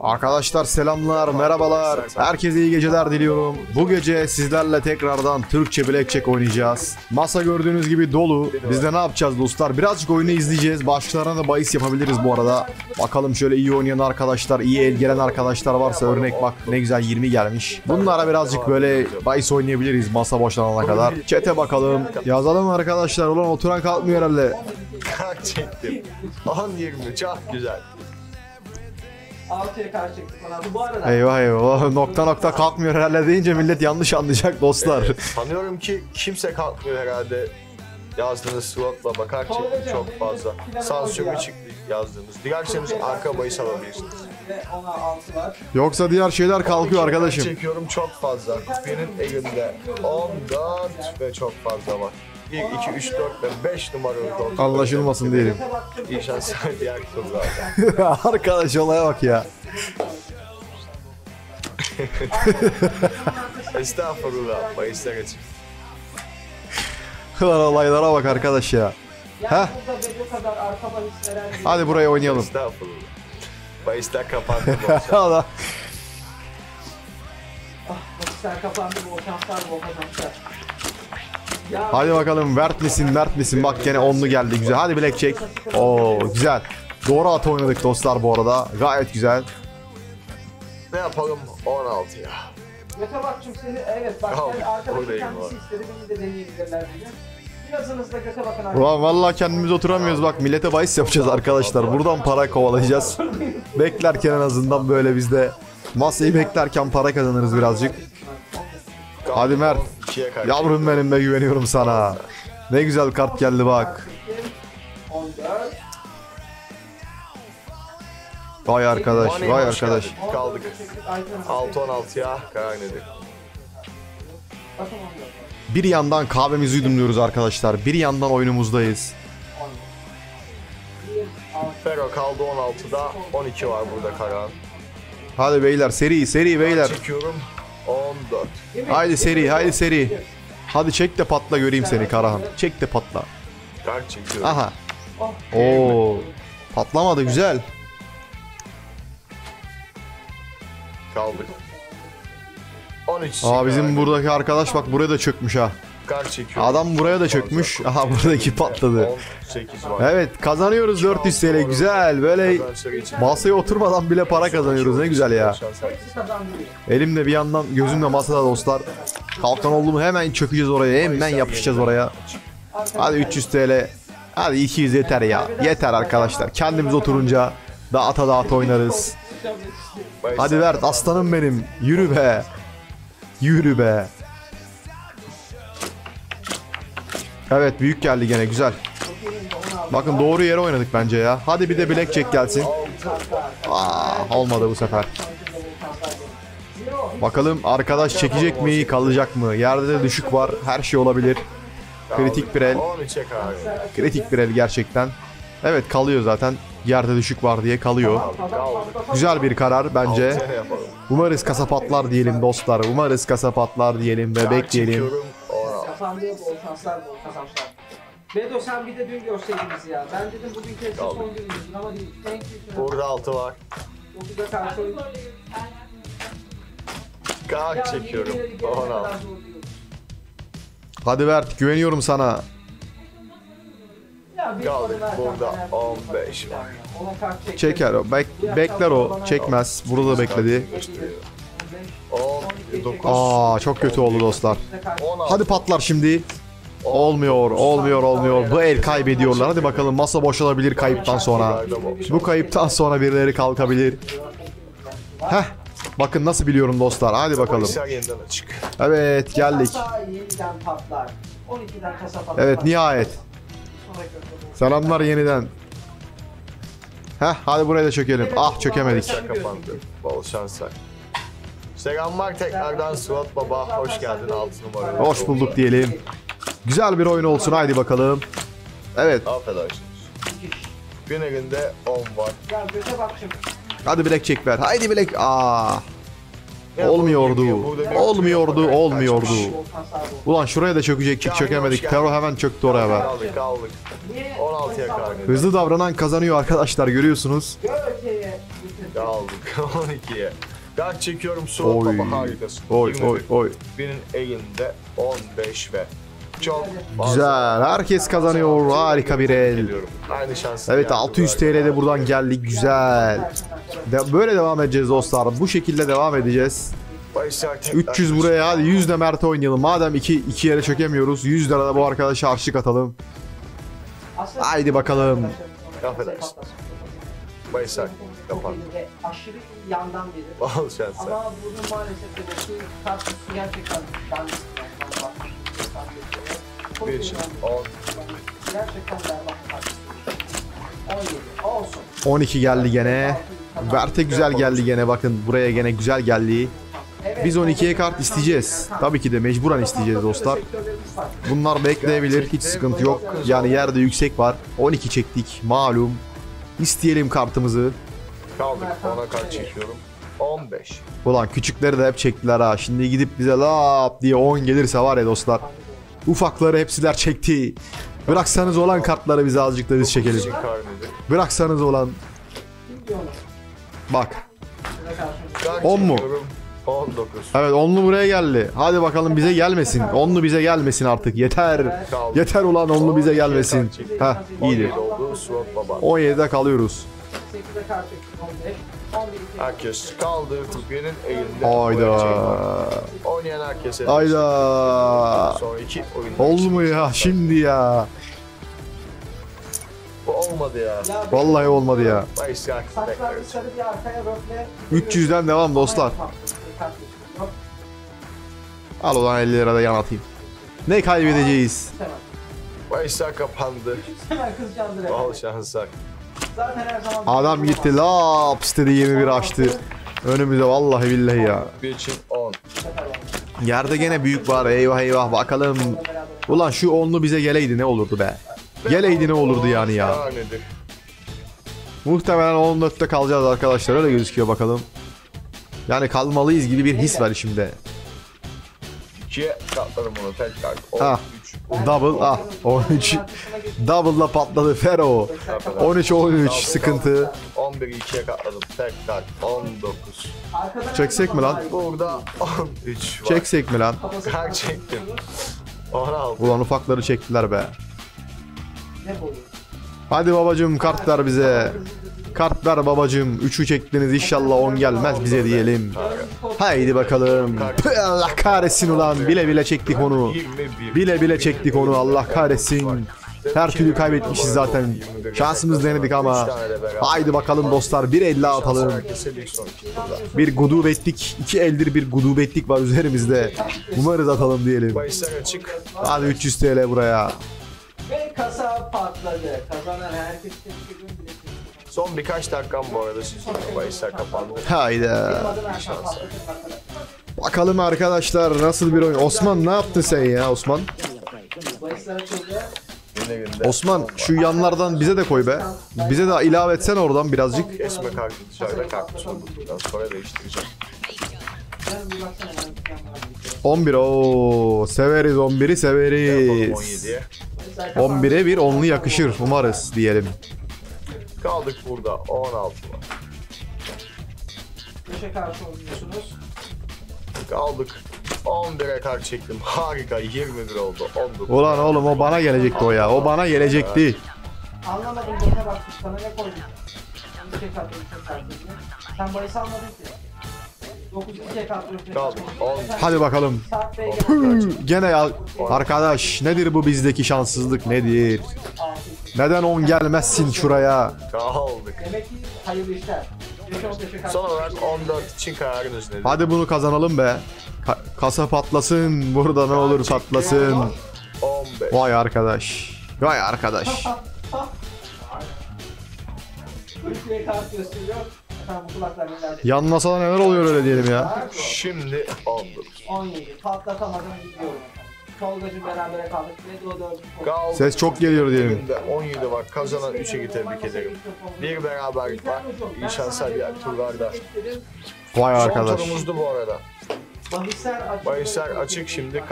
Arkadaşlar selamlar, merhabalar. Herkese iyi geceler diliyorum. Bu gece sizlerle tekrardan Türkçe Blackjack oynayacağız. Masa gördüğünüz gibi dolu. Biz de ne yapacağız dostlar? Birazcık oyunu izleyeceğiz. Başlarına da bahis yapabiliriz bu arada. Bakalım şöyle iyi oynayan arkadaşlar, iyi el gelen arkadaşlar varsa örnek bak ne güzel 20 gelmiş. Bunlara birazcık böyle bahis oynayabiliriz masa boşlanana kadar. Chat'e bakalım. Yazalım arkadaşlar. Ulan oturan kalkmıyor herhalde. Kalk çektim. 10-20 çok güzel. 6'ya karşı çıktık bana bu arada. Eyvah eyvah, nokta nokta kalkmıyor herhalde deyince millet yanlış anlayacak dostlar. Evet, sanıyorum ki kimse kalkmıyor herhalde. Yazdığınız slotla bakar çıktık çok fazla. Sans çöpü çıktı yazdığımız. Dilerseniz arka bahis alabilirsiniz. Yoksa diğer şeyler kalkıyor arkadaşım. Çekiyorum çok fazla. Benim elimde 14 ve çok fazla var. 1, 2, 3, 4 ve 5 numaralı koltuğu. Anlaşılmasın diyelim. İyi şanslar diğer koltuğu. Arkadaş olaya bak ya. Estağfurullah. Bahisler açık. Lan olaylara bak arkadaş ya. Heh. Hadi buraya oynayalım. Estağfurullah. Bahisler kapandı. Allah. Bahisler kapandı. Boşanslar. Hadi bakalım, vert misin bak gene onlu geldi güzel. Hadi blackjack. Oo güzel. Doğru at oynadık dostlar bu arada. Gayet güzel. Ne yapalım 16 ya. Mete bakçım seni evet bak sen arkadaşın kendisi istedi beni de deneyebilirler diye. Birazınız da göte bakın arkadaşlar. Ulan vallahi kendimiz oturamıyoruz bak, millete bahis yapacağız arkadaşlar. Buradan para kovalayacağız. Beklerken en azından böyle biz de masayı beklerken para kazanırız birazcık. Hadi Mert. Yavrum benim be, güveniyorum sana. Ne güzel kart geldi bak. Vay arkadaş, vay arkadaş. Kaldık. 6-16'ya karar nedir? Bir yandan kahvemizi yudumluyoruz arkadaşlar. Bir yandan oyunumuzdayız. Fero kaldı 16'da. 12 var burada karar. Hadi beyler, seri beyler. Çekiyorum. 14. Haydi seri. Hadi çek de patla göreyim seni Karahan. Çek de patla. Aha. Oo. Patlamadı güzel. Kaldık. 13. Aa bizim buradaki arkadaş bak buraya da çökmüş ha. Adam buraya da çökmüş. Aha buradaki patladı. Evet kazanıyoruz 400 TL güzel. Böyle masaya oturmadan bile para kazanıyoruz, ne güzel ya. Elimde bir yandan gözümle masada dostlar. Kalkan oldu mu hemen çökeceğiz oraya. Hemen yapışacağız oraya. Hadi 300 TL. Hadi 200 yeter ya. Yeter arkadaşlar. Kendimiz oturunca dağıta oynarız. Hadi ver aslanım benim. Yürü be. Yürü be. Evet büyük geldi gene güzel. Bakın doğru yere oynadık bence ya. Hadi bir de blackjack gelsin. Aa, olmadı bu sefer. Bakalım arkadaş çekecek mi, kalacak mı? Yerde de düşük var, her şey olabilir. Kritik bir el. Kritik bir el gerçekten. Evet kalıyor zaten. Yerde düşük var diye kalıyor. Güzel bir karar bence. Umarız kasa patlar diyelim dostlar. Umarız kasa patlar diyelim ve bekleyelim. Bol şanslar. Bedo sen bir de dün görseydiniz ya. Ben dedim bugün kesin son günümüzdür ama değil. Burada altı var. Kalk çekiyorum. Hadi Bert güveniyorum sana. Kaldık burada 15 var. Çeker o. Bekler o. Çekmez. Burada da bekledi. 9. Aa çok kötü oldu dostlar. 16. Hadi patlar şimdi. Olmuyor. Bu el kaybediyorlar. Hadi bakalım masa boşalabilir kayıptan sonra. Bu kayıptan sonra birileri kalkabilir. Heh. Bakın nasıl biliyorum dostlar. Hadi bakalım. Evet geldik. Evet nihayet. Selamlar yeniden. Heh hadi buraya da çökelim. Ah çökemedik. Bol şanslar. Selamlar tekrardan Suat Baba, hoş geldin 6 numara. Hoş bulduk diyelim. Güzel bir oyun olsun haydi bakalım. Evet. Affedersiniz. Gün elinde 10 var. Hadi blackjack ver. Haydi black. Aa. Olmuyordu. Ulan şuraya da çökecektik, çökemedik. Tero hemen çöktü oraya bak. Kaldık. 16'ya kadar. Hızlı davranan kazanıyor arkadaşlar görüyorsunuz. Aldık 12'ye. Dert çekiyorum soğuk baba harikası. Oy oy oy. Birinin elinde 15 ve çok güzel. Herkes kazanıyor. Harika bir el. Aynı şans. Evet, 600 TL'de buradan geldik. Güzel. Böyle devam edeceğiz dostlar. Bu şekilde devam edeceğiz. 300 buraya. Hadi 100 de Mert'e oynayalım. Madem iki yere çökemiyoruz. 100 lirada bu arkadaşa harçlık atalım. Haydi bakalım. Affedersin. Baysak yapar. Aşırı yandan biri. Bal şansı. Ama bunun maalesef ki tatsız gerçekten yanlış. Bir şey. Gerçekten berbat. 12 geldi gene. Verte güzel geldi gene. Bakın buraya gene güzel geldi. Biz 12'ye kart isteyeceğiz. Tabii ki de mecburen isteyeceğiz dostlar. Bunlar bekleyebilir. Hiç sıkıntı yok. Yani yerde yüksek var. 12 çektik. Malum. İsteyelim kartımızı. Kaldık. Ona kart çekiyorum. 15. Ulan küçükleri de hep çektiler ha. Şimdi gidip bize lap diye 10 gelirse var ya dostlar. Ufakları hepsiler çekti. Bıraksanız olan kartları bize azıcık da biz çekelim. Bıraksanız olan. Bak. 10 mu? 19. Evet, 10'lu buraya geldi. Hadi bakalım bize gelmesin. 10'lu bize gelmesin artık. Yeter. Yeter ulan, 10'lu bize gelmesin. Heh, iyiydi. 17'de kalıyoruz. Herkes kaldı. Türkiye'nin elinde. Hayda. Oynayan herkese. Hayda. Olmuyor ya şimdi ya. Olmadı ya. Vallahi olmadı ya. 300'den devam dostlar. Al ulan 50 lirada yan atayım. Ne kaybedeceğiz? Baysa kapandı. Al şansak. Adam gitti laps dedi, 21 açtı. Önümüze vallahi billahi ya. Yerde gene büyük var, eyvah eyvah bakalım. Ulan şu 10'lu bize geleydi ne olurdu be. Geleydi ne olurdu yani ya. Muhtemelen 14'te kalacağız arkadaşlar, öyle gözüküyor bakalım. Yani kalmalıyız gibi bir his var içimde. 2'ye katlarım onu tekrar. 13. Ah, double, ah 13. Double'la patladı Fero. 13-13 sıkıntı. 11'i 2'ye katladım tekrar. 19. Çeksek mi lan? Burada 13 var. Çeksek mi lan? Kalk çektim. 16. Ulan ufakları çektiler be. Hadi babacım kart ver bize. Kart ver babacım. 3'ü çektiniz, inşallah 10 gelmez bize diyelim. Haydi bakalım. Allah kahretsin ulan. Bile bile çektik onu. Bile bile çektik onu. Allah kahretsin. Her türlü kaybetmişiz zaten. Şansımız denedik ama. Haydi bakalım dostlar. 1.50 atalım. Bir gudubetlik. 2 eldir bir gudubetlik var üzerimizde. Umarız atalım diyelim. Hadi 300 TL buraya. Ve kasa patladı. Kazanan herkes teşekkür ederim. Son birkaç dakikam bu arada siz Baysa kapandı. Hayda. Bakalım arkadaşlar nasıl bir oyun. Osman ne yaptın sen ya Osman? Osman şu yanlardan bize de koy be. Bize de ilave etsen oradan birazcık. Kesme kalktı dışarıda kalkmış olduk. Biraz sonra değiştireceğim. 11 ooo. Severiz 11'i severiz. 11'e bir 10'lu yakışır umarız diyelim. Kaldık burada 16 var. Köşe karşı oynuyorsunuz. Kaldık 11'e kart çektim. Harika 21 oldu. 19. Ulan oğlum o bana gelecekti o ya. O bana gelecekti. Evet. Anlamadım gene baktık sana ne koydun? Köşe karşı oynuyorsun. Sen Baysa almadın ki. 9'a kaldık. Kaldık. Hadi bakalım. Gene ya arkadaş nedir bu bizdeki şanssızlık nedir? Neden 10 gelmezsin şuraya? Kaldık. Son olarak 14 için kararınız nedir? Hadi bunu kazanalım be. Kasa patlasın. Burada ne olur patlasın. 15. Vay arkadaş. Vay arkadaş. Yan masada neler oluyor öyle diyelim ya. Şimdi 17. Patlatamadım gidiyorum. Tolgacım berabere kaldık. Ses çok geliyor diyelim. 17 var. Kazanan 3'e tebrik ederim. Bir beraberlik var. İyi şanslar diğer turlarda. Vay arkadaş. Son turumuzdu bu arada. Bahisler açık şimdi.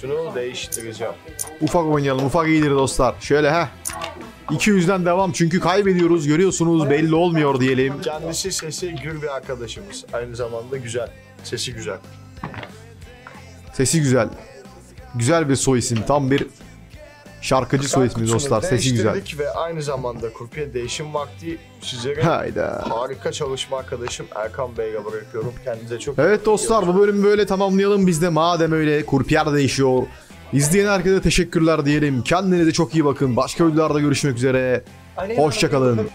Şunu değiştireceğim. Ufak oynayalım. Ufak iyidir dostlar. Şöyle heh. 200'den devam çünkü kaybediyoruz. Görüyorsunuz belli olmuyor diyelim. Kendisi sesi gür bir arkadaşımız. Aynı zamanda güzel. Sesi güzel. Sesi güzel. Güzel bir soy isim. Tam bir şarkıcı soy ismi dostlar. Sesi güzel. Ve aynı zamanda kurpiye değişim vakti sizlere hayda. Harika çalışma arkadaşım Erkan Bey'e bırakıyorum. Kendinize çok evet dostlar bu bölümü böyle tamamlayalım biz de. Madem öyle kurpiyer değişiyor. İzleyen herkese teşekkürler diyelim. Kendinize çok iyi bakın. Başka videolarda görüşmek üzere. Hoşçakalın.